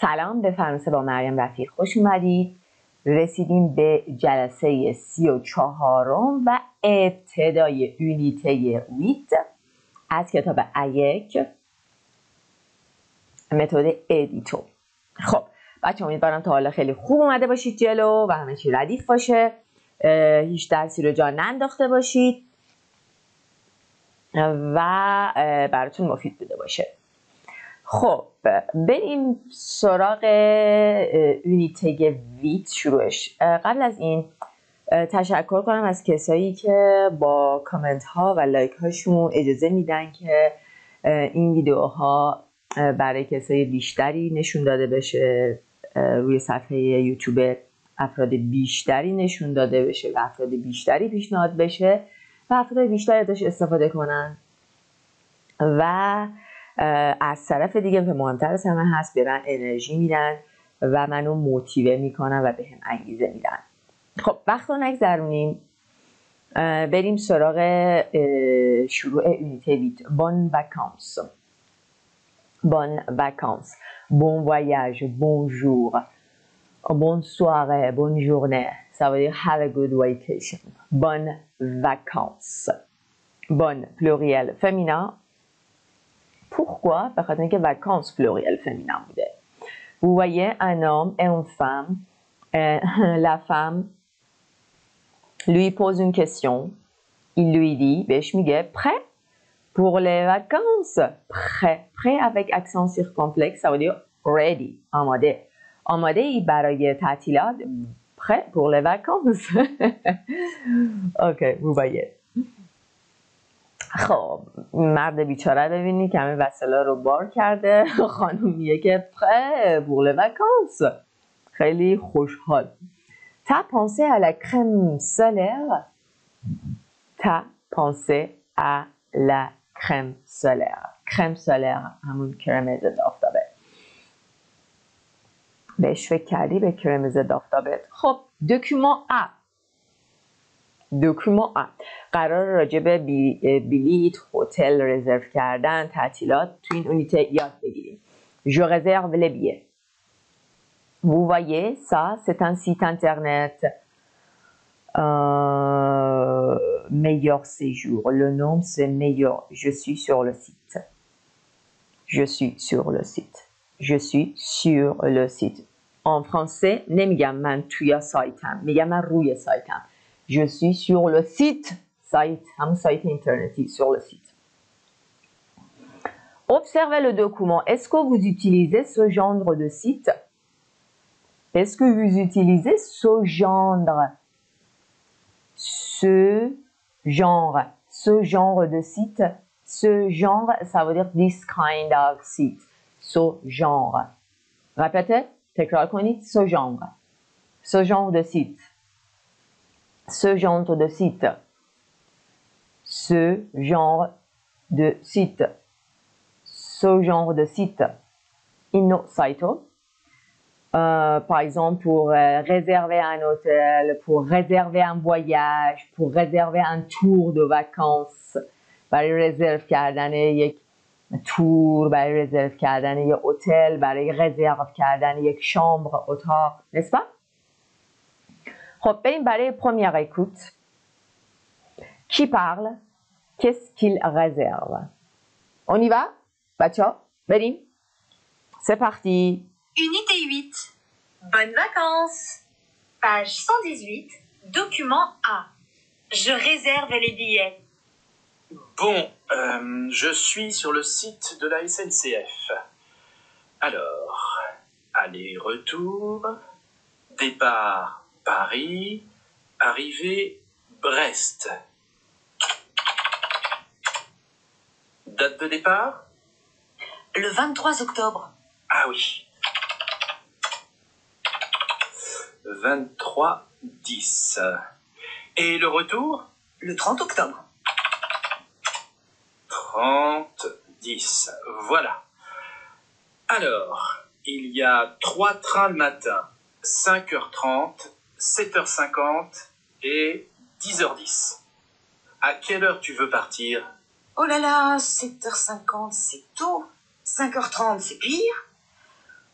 سلام بفرمایید، با مریم رفیق خوش اومدید. رسیدیم به جلسه 34 و ابتدای یونیته 8 از کتاب A1 متد ادیتو. خب بچه امیدوارم تا حالا خیلی خوب اومده باشید جلو و همه چی ردیف باشه، هیچ درسی رو جا ننداخته باشید و براتون مفید بوده باشه. خب بریم سراغ یونیته 8 شروعش. قبل از این تشکر کنم از کسایی که با کامنت ها و لایک هاشون اجازه میدن که این ویدیوها برای کسای بیشتری نشون داده بشه، روی صفحه یوتیوب افراد بیشتری نشون داده بشه و افراد بیشتری پیشنهاد بشه و افراد بیشتری ازش استفاده کنن. و از طرف دیگه که مهمتر از همه هست، به من انرژی میدن و منو موتیوه میکنن و به هم انگیزه میدن. خب وقت رو نگذرونیم، بریم سراغ شروع یونیته 8. بون وکانس. Bonnes vacances, bon voyage, bonjour, bonne soirée, bonne journée. Ça veut dire have a good vacation. Bonnes vacances. Bonnes pluriel féminin. Pourquoi? Parce que vacances pluriel féminin. Vous voyez un homme et une femme. La femme lui pose une question. Il lui dit, prêt? Pour les vacances, prêt. Prêt avec accent circonflexe, ça veut dire ready, amade. Amade برای تعطیلات. Prêt pour les vacances. OK, vous voyez. خب مرد بیچاره ببینی که همه وسایل رو بار کرده، خانومیه که prêt pour les vacances. خیلی خوشحال. T'as pensé à la crème solaire? T'as pensé à la crème solaire. Crème solaire. همون کرم ضد آفتابه. بهش فکر کردی، به کرم ضد آفتابه. خب دکومان A. دکومان A. قرار راجع به بلیت، هتل، رزرو کردن، تعطیلات تو این اونیته یاد بگیریم. Je réserve les billets. Vous voyez ça, c'est un site internet. Meilleur séjour. Le nom c'est meilleur. Je suis sur le site. Je suis sur le site. Je suis sur le site. En français, je suis sur le site. Site internet, sur le site. Observez le document. Est-ce que vous utilisez ce genre de site? Est-ce que vous utilisez ce genre? Ce genre de site, ce genre, ça veut dire this kind of site, ce genre. Répétez, تکرار کنید، ce genre de site, ce genre de site, ce genre de site, ce genre de site. Inno site. Par exemple, pour réserver un hôtel, pour réserver un voyage, pour réserver un tour de vacances. برای رزرو کردن یک تور، برای رزرو کردن یک هتل، برای رزرو کردن یک شامبر، اتاق، n'est-ce pas? خب بریم برای première écoute. Qui parle? Qu'est-ce qu'il réserve? On y va? بچه ها بریم. C'est parti. Unité 8. Bonnes vacances. Page 118. Document A. Je réserve les billets. Bon, je suis sur le site de la SNCF. Alors, aller-retour, départ Paris, arrivée Brest. Date de départ? Le 23 octobre. Ah oui. 23-10. Et le retour? Le 30 octobre. 30-10. Voilà. Alors, il y a 3 trains le matin. 5h30, 7h50 et 10h10. À quelle heure tu veux partir? Oh là là, 7h50 c'est tôt. 5h30 c'est pire.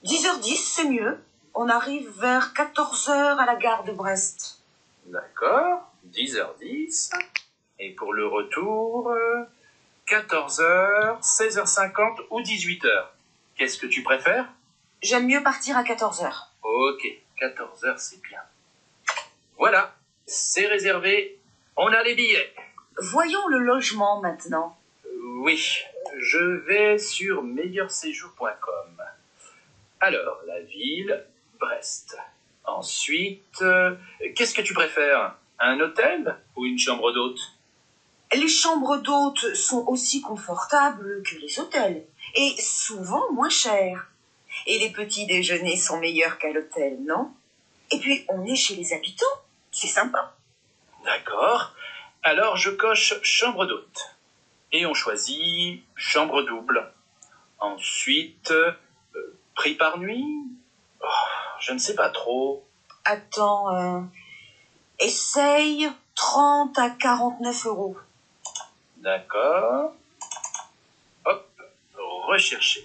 10h10, c'est mieux. On arrive vers 14h à la gare de Brest. D'accord, 10h10. Et pour le retour, 14h, 16h50 ou 18h. Qu'est-ce que tu préfères? J'aime mieux partir à 14h. Ok, 14h, c'est bien. Voilà, c'est réservé. On a les billets. Voyons le logement maintenant. Oui, je vais sur meilleurséjour.com. Alors, la ville, Brest. Ensuite, qu'est-ce que tu préfères? Un hôtel ou une chambre d'hôte? Les chambres d'hôtes sont aussi confortables que les hôtels, et souvent moins chères. Et les petits déjeuners sont meilleurs qu'à l'hôtel, non? Et puis, on est chez les habitants, c'est sympa. D'accord, alors je coche chambre d'hôte. Et on choisit chambre double. Ensuite, prix par nuit? Oh, je ne sais pas trop. Attends, essaye 30 à 49 euros. D'accord. Hop, rechercher.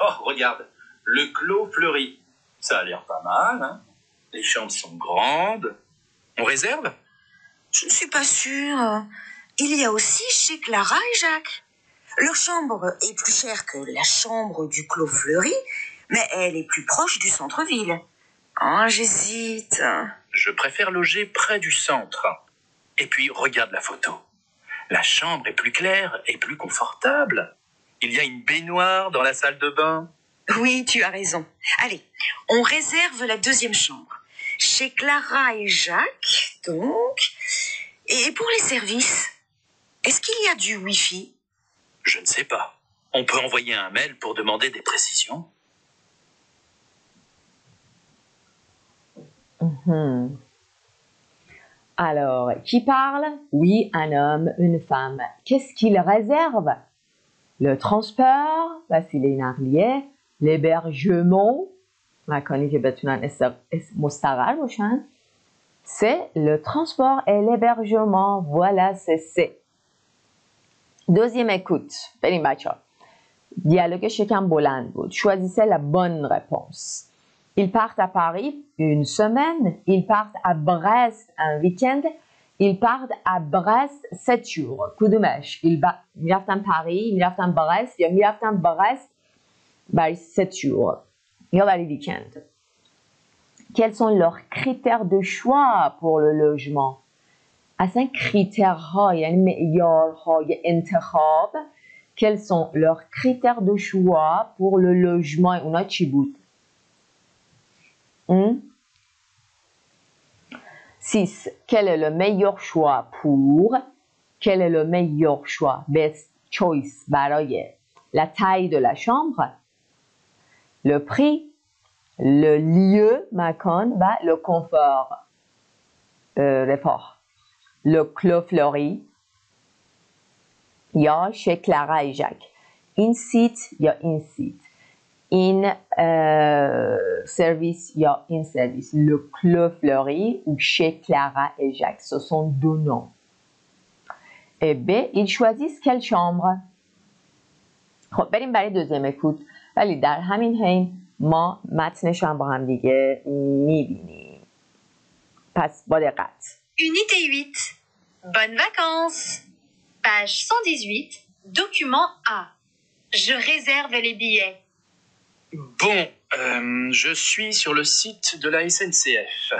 Oh, regarde, le Clos Fleuri. Ça a l'air pas mal, hein? Les chambres sont grandes. On réserve? Je ne suis pas sûre. Il y a aussi chez Clara et Jacques. Leur chambre est plus chère que la chambre du Clos Fleuri, mais elle est plus proche du centre-ville. Oh, j'hésite. Je préfère loger près du centre. Et puis, regarde la photo. La chambre est plus claire et plus confortable. Il y a une baignoire dans la salle de bain. Oui, tu as raison. Allez, on réserve la deuxième chambre. Chez Clara et Jacques, donc. Et pour les services, est-ce qu'il y a du Wi-Fi? Je ne sais pas. On peut envoyer un mail pour demander des précisions. Alors, qui parle? Oui, un homme, une femme. Qu'est-ce qu'il réserve? Le transport, l'hébergement, c'est le transport et l'hébergement. Voilà, c'est C. Deuxième écoute. Dialogue chacun boland. Choisissez la bonne réponse. Ils partent à Paris une semaine. Ils partent à Brest un week-end. Ils partent à Brest 7 jours. Kudumesh. Ils partent à Paris. Ils partent à Brest. Ils partent à Brest by 7 jours. Il y a les week-ends. Quels sont leurs critères de choix pour le logement? Quels sont leurs critères de choix pour le logement? Hmm? 6. Quel est le meilleur choix pour? Quel est le meilleur choix? Best choice. La taille de la chambre, le prix, le lieu, le confort, le Clos Fleuri, chez Clara et Jacques. In site. In service. Le Clos Fleuri ou chez Clara et Jacques. Ce sont deux noms. Et B, ils choisissent quelle chambre? بریم برای دوزیم اکوت. ولی در همین حین ما متنش هم با هم دیگه میبینیم. پس با دقت. Unité 8. Bonnes vacances. Page 118. Document A. Je réserve les billets. Bon, je suis sur le site de la SNCF.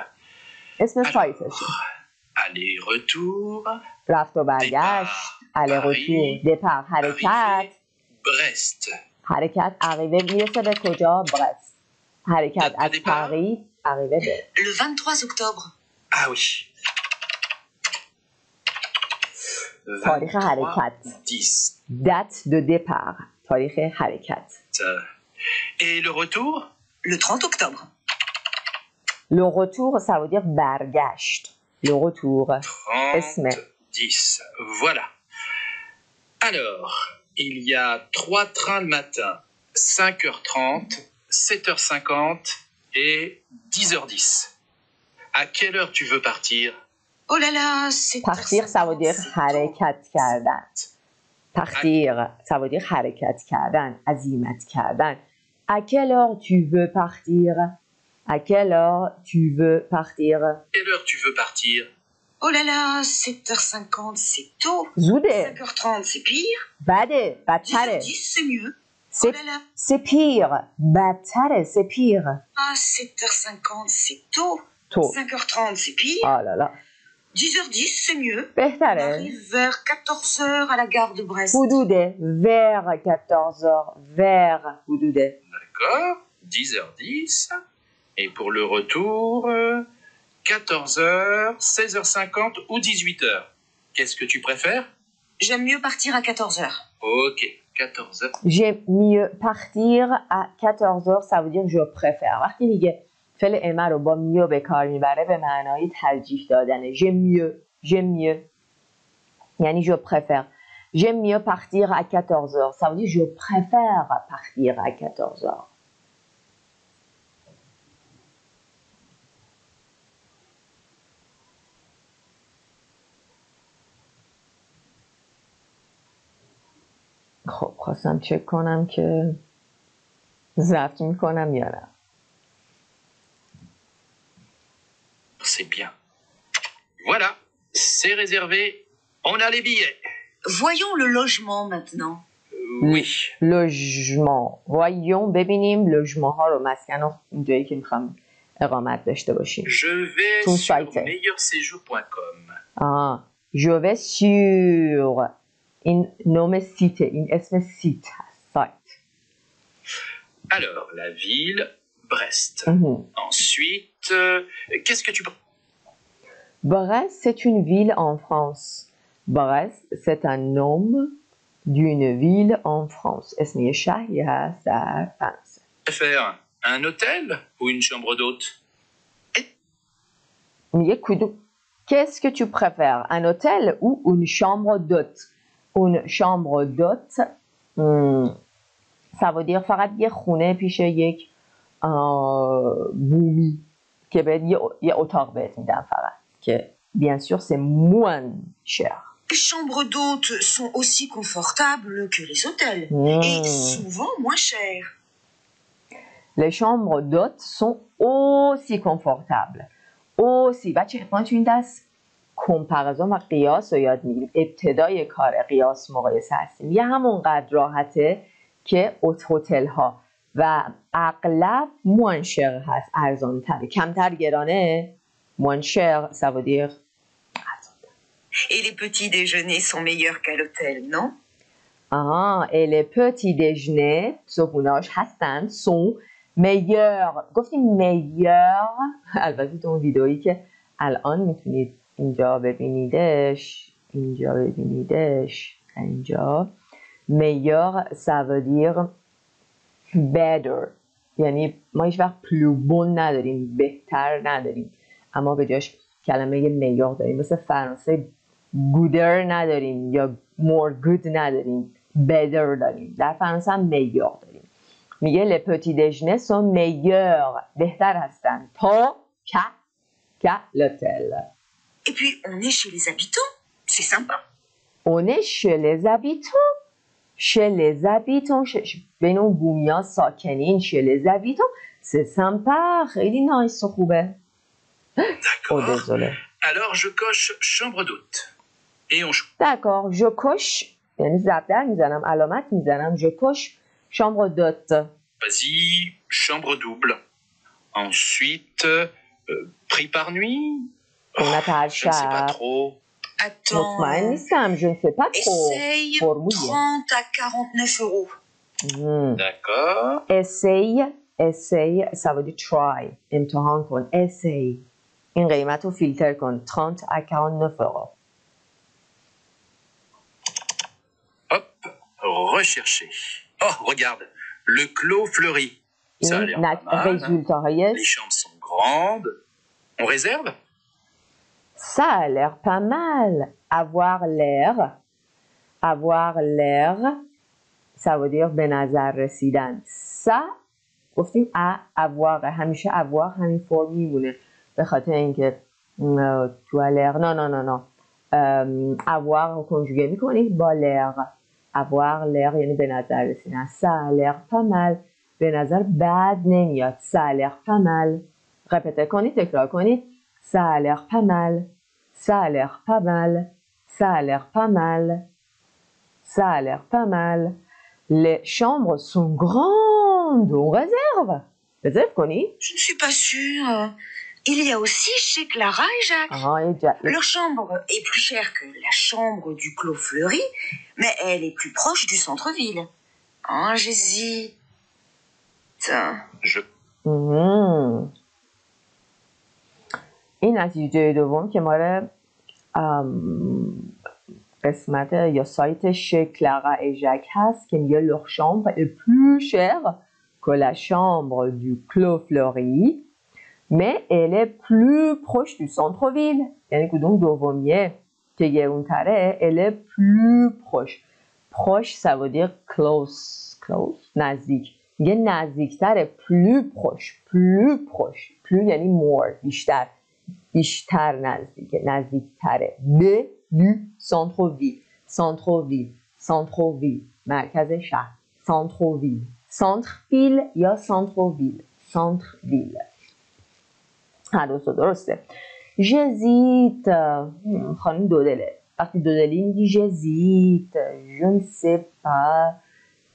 Aller-retour. رفت و برگشت. Aller-retour. Départ. حرکت. Brest. حرکت. Arrivé. میرسه به کجا؟ Brest. حرکت. از Paris. Arrivé. Le 23 octobre. Ah oui. تاریخ حرکت. 10. Date de départ. تاریخ حرکت. Et le retour? Le 30 octobre. Le retour, ça veut dire bargasht. Le retour. 10. Voilà. Alors, il y a 3 trains le matin. 5h30, 7h50 et 10h10. À quelle heure tu veux partir? Oh là là, c'est... Partir, ça veut dire harekat kardan. Partir, ça veut dire harekat kardan, azimat kardan. À quelle heure tu veux partir? À quelle heure tu veux partir? Quelle heure tu veux partir? Oh là là, 7h50, c'est tôt. Zoudé. 5h30, c'est pire. Badé, batare. 10h10, c'est mieux. Oh là là. C'est pire. Batare, c'est pire. Ah, 7h50, c'est tôt. Tôt. 5h30, c'est pire. Oh là là. 10h10, c'est mieux. Behtare. On arrive vers 14h à la gare de Brest. Oudoudé, vers 14h, vers Oudoudé. D'accord, 10h10. Et pour le retour, 14h, 16h50 ou 18h. Qu'est-ce que tu préfères? J'aime mieux partir à 14h. Ok, 14h. J'aime mieux partir à 14h, ça veut dire je préfère. فعل امر رو با میو به کار میبره به معنای ترجیح دادنه. J'aime mieux. یعنی je préfère. J'aime mieux partir à 14h. Ça veut dire je préfère partir à 14h. خب خواستم چک کنم که ضبط میکنم یا نه. C'est bien. Voilà, c'est réservé. On a les billets. Voyons le logement maintenant. Oui. Logement. Voyons, ببینیم logement ها رو مسکن ها اینجایی که میخوام اقامت داشته باشیم. Je vais sur meilleurséjour.com. Ah, je vais sur این نام سیته، این اسم سیت هست. Site. Alors, la ville Brest. Ensuite, qu'est-ce que tu... Brest, c'est une ville en France. Brest, c'est un nom d'une ville en France. Faire un hôtel ou une chambre d'hôte? Qu'est-ce que tu préfères? Un hôtel ou une chambre d'hôte? Une chambre d'hôte, ça veut dire فقط یه خونه پیش یک بومی که بهت یه اتاق بهت میدم فقط که bien sûr c'est moins cher. Les chambres d'hôtes sont aussi confortables que les hôtels et souvent moins chères. Les chambres d'hôtes sont aussi confortables. Aussi بچه ما تو این دست کمپارزون و قیاس رو یاد میگیریم. ابتدای کار قیاس مقایسه هستیم. یه همونقدر راحته که هتل ها و اغلب منشر هست ارزان تره کمتر گرانه منشر ça veut dire et les petits déjeuners sont meilleurs qu'à l'hôtel non et les petits déjeuners صبحونه‌هاش هستن sont meilleurs گفتیم meilleurs البته تو اون ویدئویی که الان میتونید اینجا ببینیدش meilleur ça veut dire better یعنی ما هیچ وقت پلوبون نداریم بهتر نداریم اما به جاش کلمه میار داریم مثل فرانسه گودر نداریم یا مور گود نداریم بدر داریم در فرانسه هم میار داریم میگه لپتی دژنس و میار بهتر هستن تا که لتل et puis on est chez les habitants c'est sympa on est chez les habitants بین اون بومی ها ساکنین شل زویتون سه سمپا خیلی نایس و خوبه alors je coche chambre d'hôte et on d'accord je coche یعنی زبدر میزنم علامت میزنم je coche chambre d'hôte vas-y chambre double ensuite prix par nuit je ne sais pas trop. Attends, essaye 30 à 49 euros. D'accord. Essaye, ça veut dire try. امتحان کن. Essaye. این قیمت رو فیلتر کن. 30 à 49 euros. Hop, rechercher. Oh, regarde, le Clos Fleuri. Ça a l'air pas mal. Les chambres sont grandes. On réserve? Ça a l'air pas mal. Avoir l'air, ça veut dire benazar residan. Ça, گفتیم avoir همیشه avoir همین فرم میمونه به خاطر اینکه تو l'air نه avoir کنجوگه میکنید با l'air. Avoir l'air یعنی benazar residan. Ça a l'air pas mal. به نظر بد نمیاد. Ça a l'air pas mal. Répétez کنید، تکرار کنید. Ça a l'air pas mal. Ça a l'air pas mal. Ça a l'air pas mal. Ça a l'air pas mal. Les chambres sont grandes. On réserve. Réserve کنید. Je ne suis pas sûre. Il y a aussi chez Clara et Jacques. Leur chambre est plus chère que la chambre du Clos Fleuri, mais elle est plus proche du centre-ville. Ah, j'hésite. Je. این نتیجه دوم که ما را قسمت یا سایت شکلقه اجک هست که میگه لور شامبر plus chère que la chambre du Clos Fleuri mais elle est plus proche du centre-ville. یعنی کدوم دومیه که گرونتره elle est plus proche. Proche ça veut dire close. Close نزدیک. میگه نزدیکتره plus proche. Plus proche. Plus یعنی more بیشتر. بیشتر نزدیکه نزدیکتره به دو سانتروویل سانتروویل سانتروویل مرکز شهر سانتروویل سانتروویل یا سانتروویل سانتروویل هر دوست درسته جزیت خانم دودله وقتی دودلی میگی جزیت جنسه پا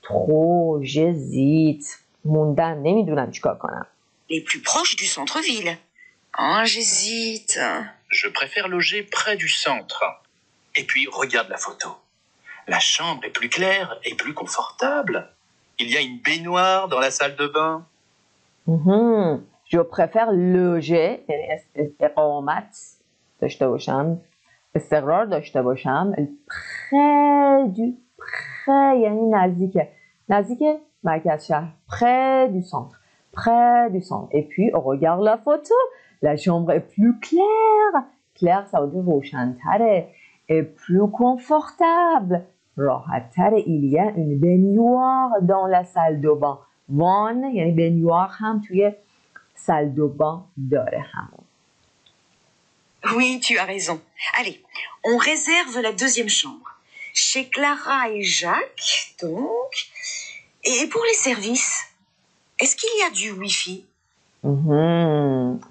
ترو جزیت موندن نمیدونم چیکار کنم les plus proches du centre-ville. Ah, j'hésite. Je préfère loger près du centre. Et puis, regarde la photo. La chambre est plus claire et plus confortable. Il y a une baignoire dans la salle de bain. Mm-hmm. Je préfère loger. استقرار داشته باشم. Près یعنی نزدیک. نزدیک مرکز شهر. Près du centre. Près du centre. Et puis, regarde la photo. La chambre est plus claire. Claire, ça veut dire روشن‌تره. Et plus confortable. راحت‌تره. Il y a une baignoire dans la salle de bain. One یعنی baignoire هم توی salle de bain داره همون. Oui, tu as raison. Allez, on réserve la deuxième chambre. Chez Clara et Jacques, donc. Et pour les services, est-ce qu'il y a du Wi-Fi?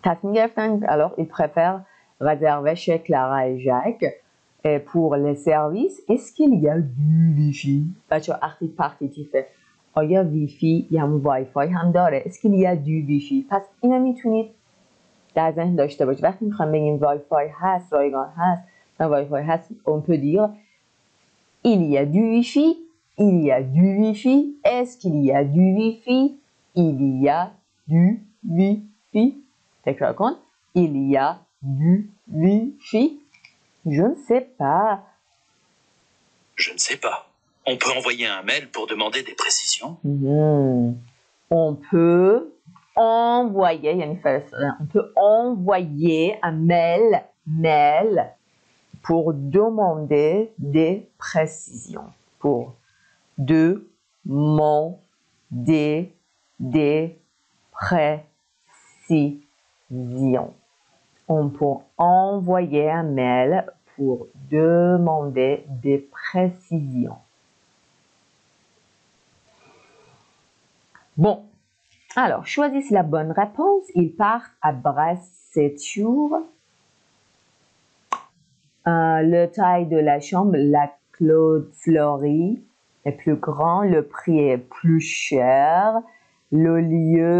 تصمیم گرفتن alors ils préfèrent réserver chez Clara et Jacques et pour les services est-ce qu'il y a du Wi-Fi بچه ها اختیف پختیفه آیا ویفی یا وایفای هم داره est-ce qu'il y a du Wi-Fi پس اینو میتونید در ذهن داشته باشید وقتی میخوام بگیم وایفای هست رایگان هست نه وایفای هست on peut dire il y a du Wi-Fi il y a du Wi-Fi est-ce qu'il y a du Wi-Fi il y a du Wi-Fi. T'écris compte. Il y a du Wi-Fi. Je ne sais pas. Je ne sais pas. On peut envoyer un mail pour demander des précisions. On peut envoyer. On peut envoyer un mail pour demander des précisions. Pour demander des précision. On peut envoyer un mail pour demander des précisions. Bon, alors choisissez la bonne réponse. Il part à Brest, c'est sûr. Le taille de la chambre, la Clos Fleuri est plus grand, le prix est plus cher. Le lieu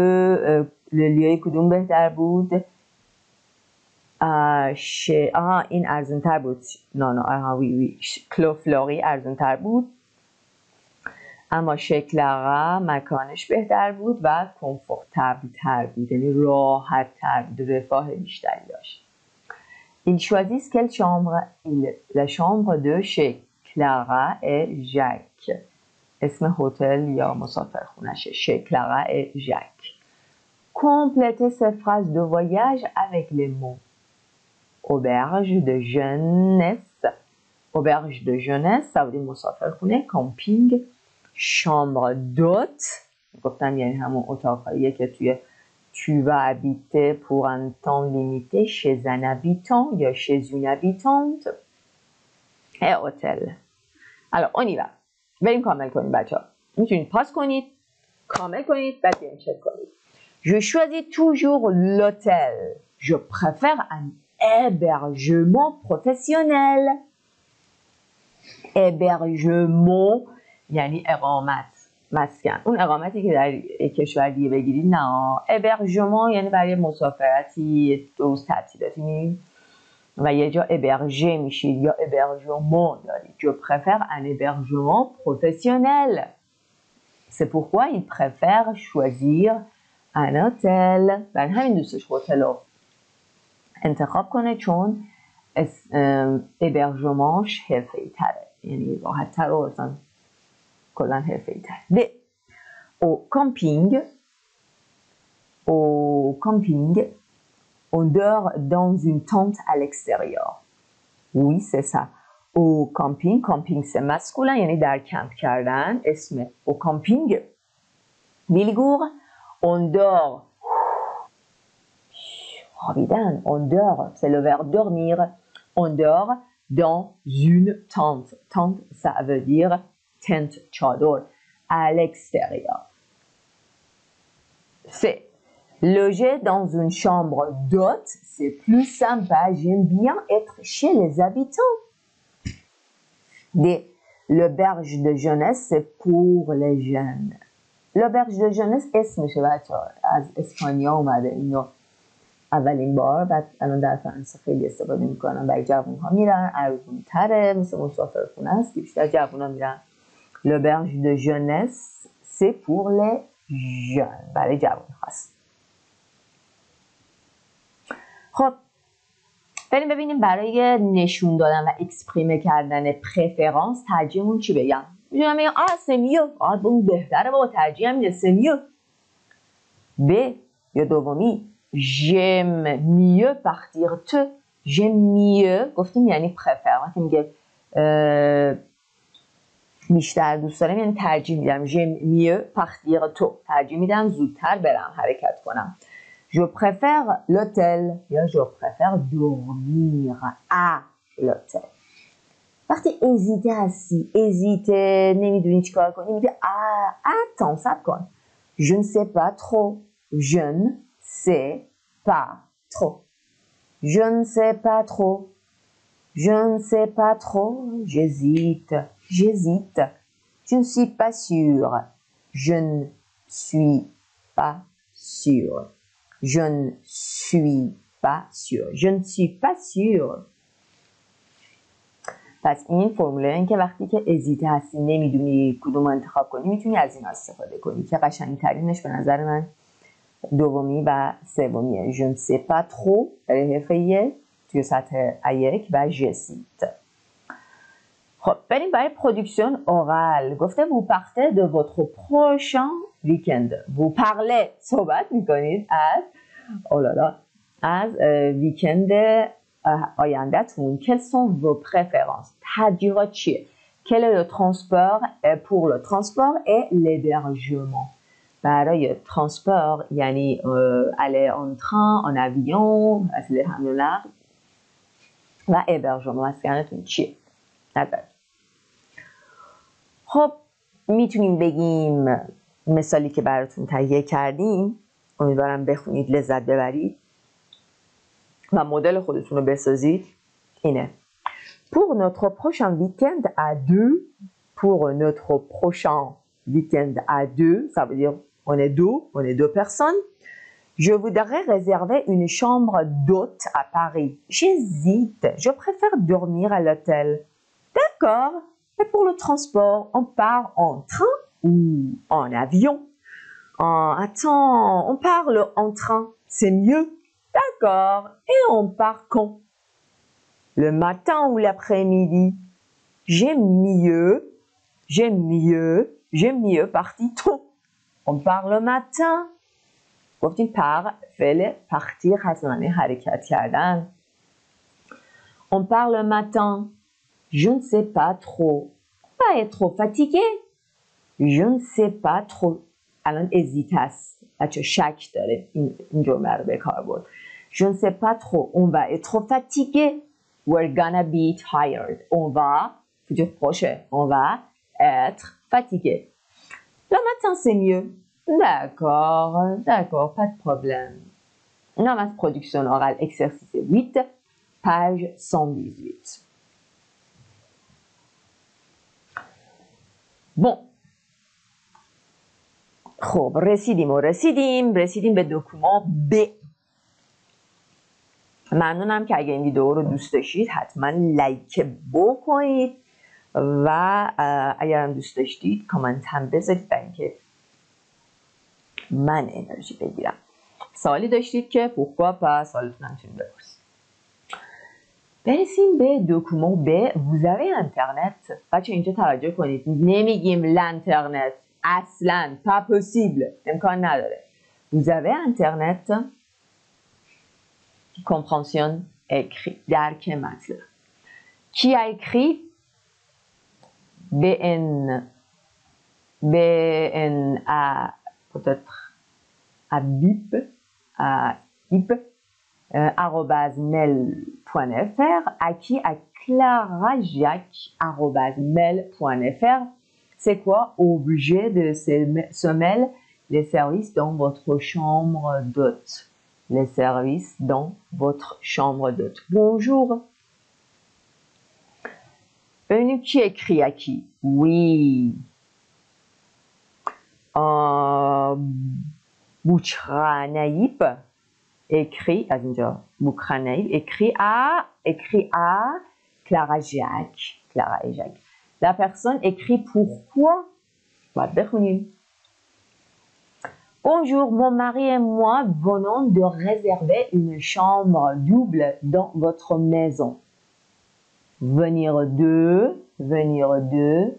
کدوم بهتر بود این ارزان تر بود کلو فلوری ارزان تر بود اما شکلقه مکانش بهتر بود و کنفورتبل تر بود یعنی راحت تر بود رفاه بیشتری داشت Ils choisissent quelle chambre La chambre de chez Clara et Jacques اسم هتل یا مسافرخونه‌شه chez Clara et Jacques. Complétez cette phrase de voyage avec les mots auberge de jeunesse, auberge de jeunesse, ça veut dire مسافرخونه, camping, chambre d'hôte. گفتم یعنی همون اتاقیه که توی tu vas habiter pour un temps limité chez un habitant یا chez une habitante et hôtel. Alors on y va. بریم کامل کنیم بچه ها میتونید پاس کنید کامل کنید بعد بیاین چک کنید. Je choisis toujours l'hôtel. Je préfère un hébergement professionnel. hébergement یعنی اقامت مسکن. اون اقامتی که در کشور دیگه بگیرید نه. hébergement یعنی برای مسافرتی دوست تعطیلاتی میرید و یه جا hébergé میشید یا hébergement دارید. Je préfère un hébergement professionnel. C'est pourquoi il préfère choisir un hôtel. برای همین دوستش هتل رو انتخاب کنه چون hébergementش حرفه‌ای تره. یعنی راحت تر و اصلا کلا حرفه‌ای تر. D. Au camping. Au camping. On dort dans une tente à l'extérieur. Oui, c'est ça. Au camping, camping c'est masculin, yani dar kamp kardan, isme. Au camping, bilgur, on dort. On dort, c'est le verbe dormir. On dort dans une tente. Tente, ça veut dire tent, chador, à l'extérieur. C'est loger dans une chambre d'hôte, c'est plus sympa. J'aime bien être chez les habitants. D. L'auberge de jeunesse, c'est pour les jeunes. L'auberge de jeunesse, اسمش بچه ها از اسپانیا اومده. اینو اولین بار بعد الان در فرانسه خیلی استفاده میکنن. برای جوان ها میرن، ارزون تره، مثل مسافرخونه است که بیشتر جوان ها میرن. L'auberge de jeunesse, c'est pour les jeunes. برای جوان هاست. خب بریم ببینیم برای نشون دادن و اکسپریمه کردن پرفرانس ترجیحمون چی بگم. می‌تونم بگم آ سمیو، آ اون بهتره بابا ترجیح میده سمیو. ب یا دومی j'aime mieux partir te. j'aime mieux گفتیم یعنی پرفر وقتی میگه بیشتر دوست دارم یعنی ترجیح میدم. j'aime mieux partir to ترجیح میدم زودتر برم حرکت کنم. Je préfère l'hôtel. Je préfère dormir à l'hôtel. وقتی hésite هستی، hésite نمیدونی چیکار کنی، میگه attends صبر کن. Je ne sais pas trop. Je ne sais pas trop. Je ne sais pas trop. Je ne sais pas trop. J'hésite. J'hésite. Je ne suis pas sûre. Je ne suis pas sûre. Je ne suis pas sûr. Je ne suis pas sûr. پس این فرموله این که وقتی که ازیته هستی نمیدونی کدوم انتخاب کنی میتونی از این استفاده کنی که قشنگترینش به نظر من دومی و سومیه. Je ne sais pas trop برای حرفه توی سطح A1 و j'hésite. خب بریم برای production orale. گفته vous partez de votre prochain weekend. vous parlez صحبت میکنید از از ویکند آیندهتون. quelles sont vos préférences ترجیحات چیه. quel est le transport pour le transport et l'hébergement. برای ترانسپور یعنی aller en train en avion مثل حمل و نقل و hébergement مسکنتون چیه. خب میتونیم بگیم مثالی که براتون تهیه کردیم امیدوارم بخونید لذت ببرید و مدل خودتون رو بسازید. اینه pour notre prochain weekend à deux. pour notre prochain weekend à deux ça veut dire on est deux personnes. je voudrais réserver une chambre d'hôte à Paris. j'hésite je préfère dormir à l'hôtel. d'accord et pour le transport on part en train ou en avion. Attends, on parle en train, c'est mieux. D'accord, et on part quand? Le matin ou l'après-midi? J'aime mieux partir tôt. On part le matin. گفتیم par فعل partir از معنی حرکت کردن. On part le matin. Je ne sais pas trop. On va être trop fatigué. Je ne sais pas trop. الان hésite هست. بچه شک داره. این جمله رو به کار برد. Je ne sais pas trop. On va être fatigué. We're gonna be tired. On va. Futur proche. On va être fatigué. Le matin c'est mieux. D'accord, pas de problème. Nomas production orale, exercice 8, page 118. Bon. خب رسیدیم به دکمه ب. ممنونم که اگه این ویدیو رو دوست داشتید حتما لایک بکنید و اگر هم دوست داشتید کامنت هم بذارید برای اینکه من انرژی بگیرم. سوالی داشتید که پوکوا پس سوالتون هم میتونید بپرسید. برسیم به دکمه ب. Vous avez internet. بچه اینجا توجه کنید. نمیگیم لنترنت. اصلا pas possible. امکان نداره. Vous avez internet. Compréhension écrit. درک مطلب. Qui a écrit? BNA peut-être à bip à hip @mail.fr à qui à Clara et Jacques @mail.fr. C'est quoi objet de ce mail? Les services dans votre chambre d'hôte. Les services dans votre chambre d'hôte. Bonjour. Une qui écrit à qui? Oui. Bouchra Naïb écrit à Clara Jacques. Clara et Jacques. La personne écrit pourquoi? Bonjour, mon mari et moi venons de réserver une chambre double dans votre maison. Venir de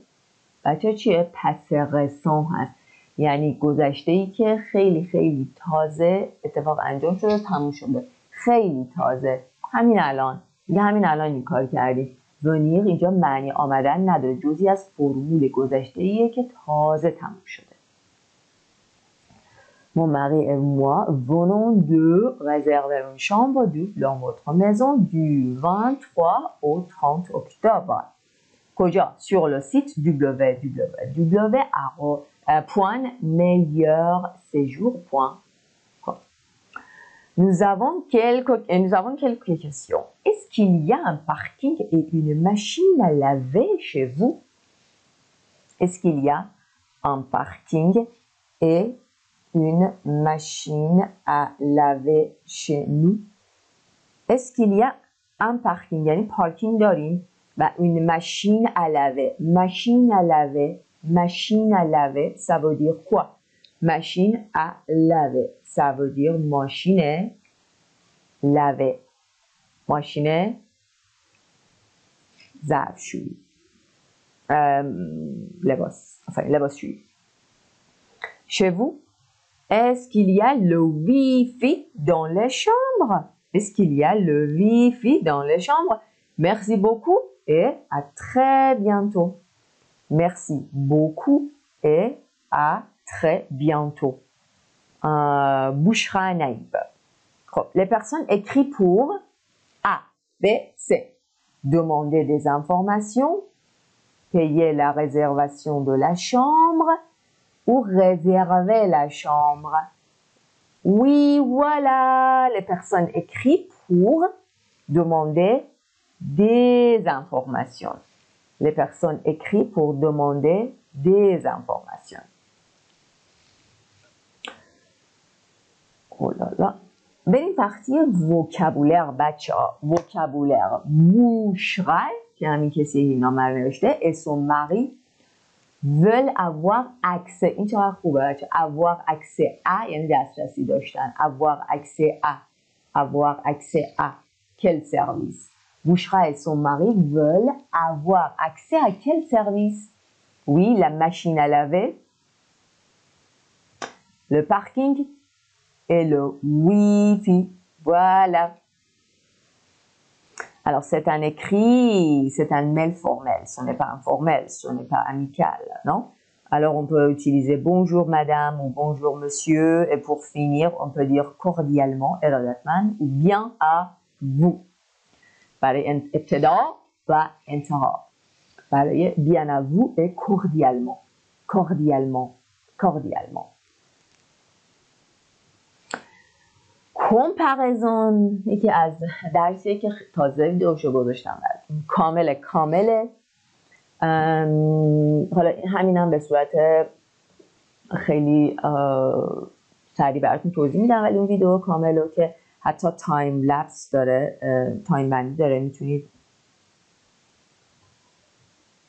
بچه چیه؟ پس رسان هست. یعنی گذشته‌ای که خیلی خیلی تازه اتفاق انجام شده، تموم شده. خیلی تازه. همین الان این کار کردی. venir اینجا معنی آمدن نداره. جزئی از فرمول گذشته‌ایه که تازه تموم شده. Mon mari et moi venons de réserver une chambre double dans votre maison du 23 au 30 octobre. Koja, sur le site www.meilleurséjour.com. Nous avons quelques questions. Est-ce qu'il y a un parking et une machine à laver chez vous? Est-ce qu'il y a un parking et une machine à laver chez nous? Est-ce qu'il y a un parking? Yani parking داریم و une machine à laver. Machine à laver, ça veut dire quoi? Machine à laver, ça veut dire machine laver. Machine ظرفشویی. لباسشویی. Chez vous? Est-ce qu'il y a le Wi-Fi dans les chambres? Est-ce qu'il y a le Wi-Fi dans les chambres? Merci beaucoup et à très bientôt. Merci beaucoup et à très bientôt. Bouchra Naïb. Les personnes écrivent pour A, B, C. Demander des informations, payer la réservation de la chambre, ou réserver la chambre. Oui, voilà, les personnes écrivent pour demander des informations. Les personnes écrivent pour demander des informations. Oh là là. بریم partir vocabulaire بچه ها. Vocabulaire. Bouchra که همین کسی این نامه رو نوشته et son mari veulent avoir accès. این چقدر خوبه. Avoir accès à یعنی دسترسی داشتن. Avoir accès à quel service? Bouchra et son mari veulent avoir accès à quel service? Oui, la machine à laver, le parking et le Wi-Fi. Voilà. Alors, c'est un écrit, c'est un mail formel, ce n'est pas informel, ce n'est pas amical, non? Alors, on peut utiliser bonjour madame ou bonjour monsieur, et pour finir, on peut dire cordialement, erodetman, ou bien à vous. برای ابتدا و انتها. برای bien à vous et cordialement. comparison یکی از درسیه که تازه ویدیوشو گذاشتم براتون. کامله. حالا همینم به صورت خیلی سریع براتون توضیح میدم، ولی اون ویدیو کامله که حتی تایم لپس داره، تایم بندی داره، میتونید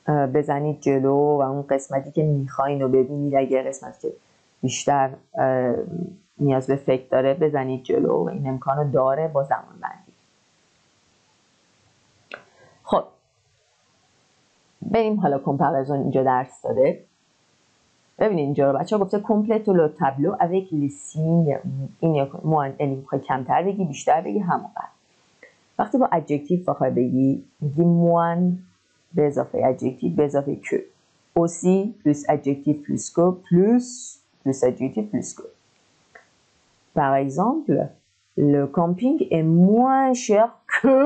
بزنید جلو و اون قسمتی که میخواین رو ببینید. اگه قسمتی که بیشتر نیاز به فکر داره بزنید جلو و این امکان رو داره با زمان بندی. خب بریم حالا کمپارزون اینجا درس داده. ببینید اینجا رو بچه ها گفته کمپلیت لو تابلو avec les signes. این میخوای کمتر بگی بیشتر بگی همونقدر. وقتی با ادجکتیو بخوای بگی میگی موان به اضافه ادجکتیو به اضافه که، aussi plus adjectif plus que plus adjectif plus que. Par exemple, le camping est moins cher que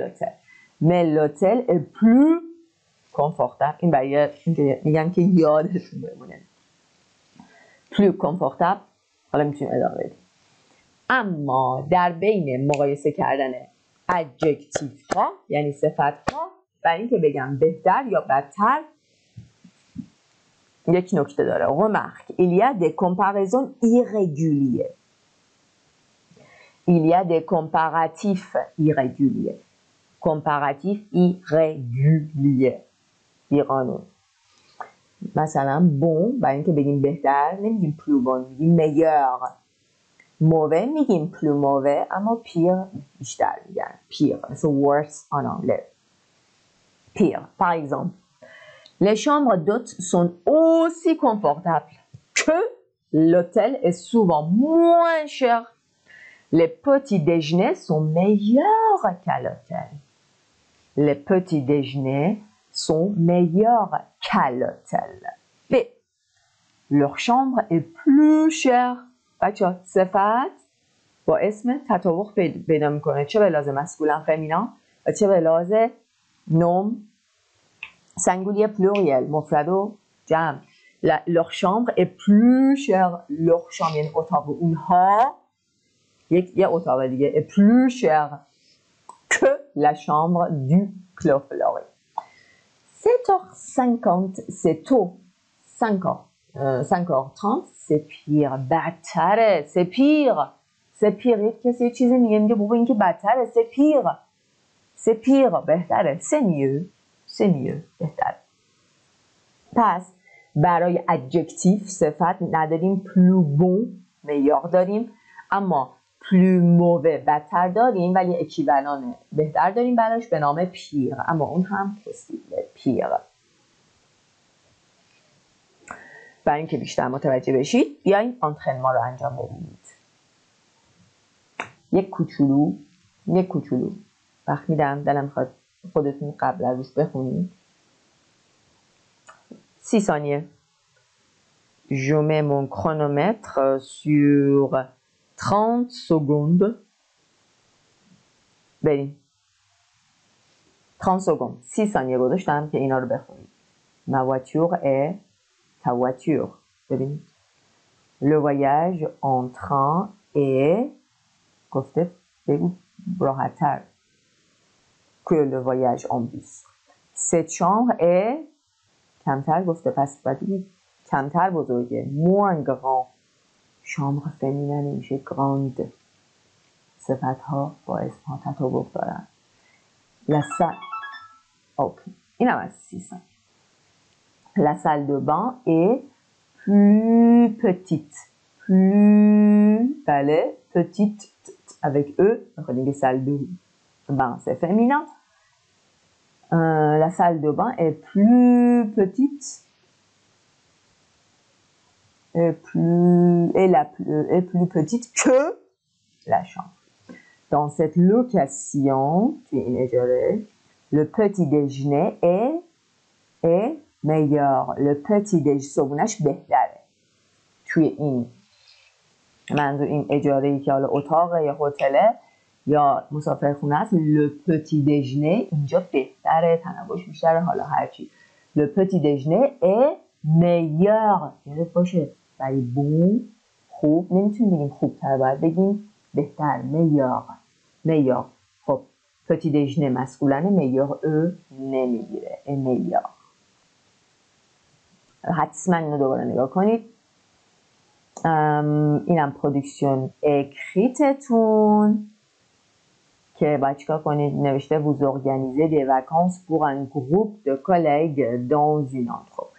l'hôtel. Mais l'hôtel est plus confortable. Plus confortable. اما در بین مقایسه کردن adjective ها یعنی صفت ها برای اینکه بگم بهتر یا بدتر یک نکته داره. Remarque, il y a des comparaisons irréguliers. Il y a des comparatifs irréguliers. Comparatifs irréguliers. Irréguliers. مثلا bon برای اینکه بگیم بهتر نمیگیم plus bon میگیم meilleur. Mauvais میگیم plus mauvais اما pire بیشتر میگن. Pire. So worse en anglais. Pire. Par exemple. Les chambres d'hôtes sont aussi confortables que l'hôtel est souvent moins cher. Les petits déjeuners sont meilleurs qu'à l'hôtel. Les petits déjeuners sont meilleurs qu'à l'hôtel. B. Leur chambre est plus chère. بچه‌ها صفت با اسم تطابق پیدا می‌کنه، چه به لحاظ مسکولن فمینان و چه به لحاظ نوم singulier pluriel مفرد و جمع. Leur chambre est plus chère. Leur chambre یعنی اتاق اونها، یه اتاق دیگه est plus chère que la chambre du Clos Fleuri. 7h50 c'est tôt. 5h30 c'est pire. بدتره c'est pire. C'est pire. یک کسی یه چیزی میگه بابا این که بدتره. C'est pire. C'est pire. بهتره. C'est mieux. C'est mieux. بهتر. پس برای adjective صفت نداریم. Plus bon meilleur داریم، اما plus mauvais بدتر داریم، ولی اکیولان بهتر داریم براش به نام pire، اما اون هم پسیله pire. برای اینکه بیشتر متوجه بشید بیاین آنترنما رو انجام بدید. یک کوچولو وقت میدم، دلم میخواد خودتون قبل از روش بخونید. 30 ثانیه. Je mets mon chronomètre sur 30 secondes. بریم. 30 secondes. 30 ثانیه گذاشتم که اینا رو بخونید. Ma voiture est ta voiture. ببینید. Le voyage en train est گفته بگو راحت‌تر. Que le voyage en bus. Cette chambre est کمتر گفته پس بدید کمتر بزرگه. Moins grand. Chambre féminin میشه grande. صفت‌ها با اسم‌ها تطابق دارن. La salle. Okay. این هم از 30. La salle de bain est plus petite. Plus بله petite avec e. Regardez salle de bain c'est féminin. La salle de bain est plus petite et plus petite que la chambre. Dans cette location, le petit déjeuner est meilleur. Le petit déjeuner صبحونش بهتره. توی این منظور این اجاره‌ای که حالا اتاق یا هتله یا مسافرخونه است. Le petit déjeuner اینجا بهتره، تنوعش بیشتره، حالا هرچی. Le petit déjeuner est meilleur. یادت باشه برای bon خوب نمیتونیم بگیم خوبتر، باید بگیم بهتر، meilleur، meilleur. خب petit déjeuner مسئولانه meilleur eux نمیگیره، meilleur. حتما اینو دوباره نگاه کنید. اینم پرودکسیون اکریتتون که باید چیکار کنید؟ نوشته vous organisez des vacances pour un groupe de collègues dans une entreprise.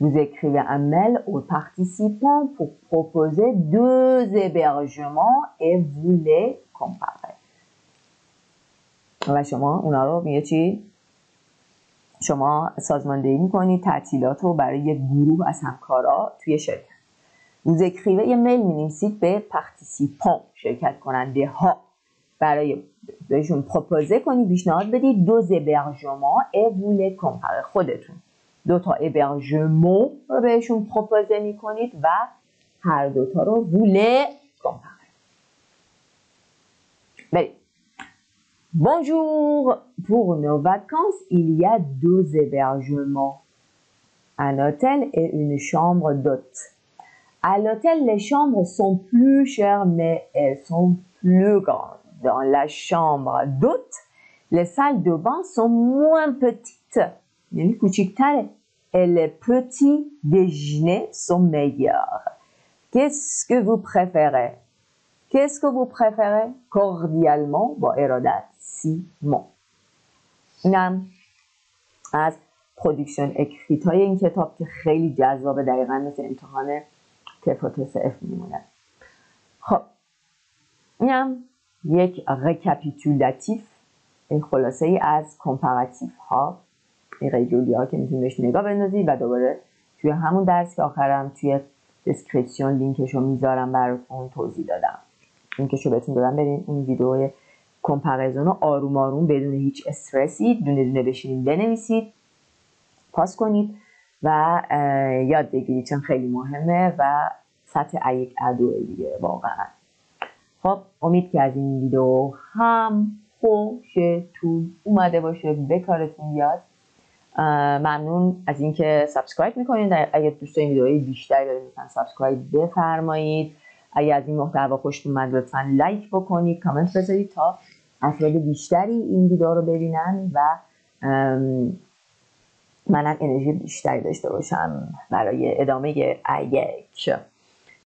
Vous écrivez un mail aux participants pour proposer deux hébergements et vous les comparez. و شما اونا رو میگه چی؟ شما سازماندهی میکنید تعطیلات رو برای یک گروه از همکارا توی شرکت. Vous écrivez یه میل مینویسید به participants شرکت کننده ها، برای بهشون پروپوزه کنید، پیشنهاد بدید دو hébergements et vous les comparez. خودتون دو تا hébergement رو بهشون پروپوزه میکنید و هر دو تا رو بوله کمپاره. بریم. Bonjour, pour nos vacances, il y a deux hébergements, un hôtel et une chambre d'hôte. À l'hôtel, les chambres sont plus chères, mais elles sont plus grandes. Dans la chambre d'hôte, les salles de bain sont moins petites. یعنی کوچیک‌تره. Et les petits déjeuners sont meilleurs. Qu'est-ce que vous préférez? Qu'est-ce que vous préférez? Cordialement, با ارادت سیمون. اینم از پرودکسیون اکریت های این کتاب که خیلی جذابه، دقیقا مثل امتحان تفوتس اف میمونه. خب اینم یک رکپیتولاتیف، این خلاصه ای از کمپاراتیف ها، این قیدولی ها که میتونید بهش نگاه بندازید و دوباره توی همون درس که آخرم توی دسکریپسیون لینکش رو میذارم براتون توضیح دادم، لینکش رو بهتون دادم، برین اون ویدیو کمپاریزون رو آروم آروم بدون هیچ استرسی دونه دونه بشینید بنویسید، پاس کنید و یاد بگیرید، چون خیلی مهمه و سطح یک ادوئه دیگه واقعا. خب امید که از این ویدیو هم خوشتون اومده باشه، به کارتون بیاد. ممنون از اینکه سابسکرایب میکنید. اگه دوست این ویدیوهای بیشتری دارید میتونید سابسکرایب بفرمایید. اگه از این محتوا خوشتون اومد لطفاً لایک بکنید، کامنت بذارید تا افراد بیشتری این ویدیو رو ببینن و منم انرژی بیشتری داشته باشم برای ادامه یک.